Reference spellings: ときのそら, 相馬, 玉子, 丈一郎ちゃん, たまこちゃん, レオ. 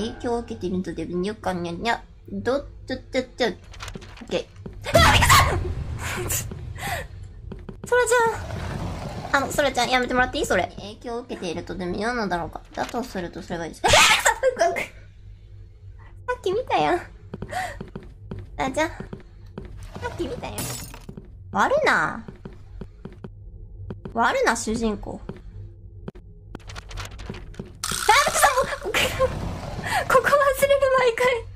影響を受けているので、にょかにゃにゃ、どっちょっちょっちょっ。オッケー。あ、びっくりした。ソラちゃん。ソラちゃん、やめてもらっていいそれ。影響を受けているとでも嫌なのだろうか。だとするとすればいいです。さっき見たやん。あ、じゃあ。さっき見たやん。悪な。悪な、主人公。ここ忘れる毎回。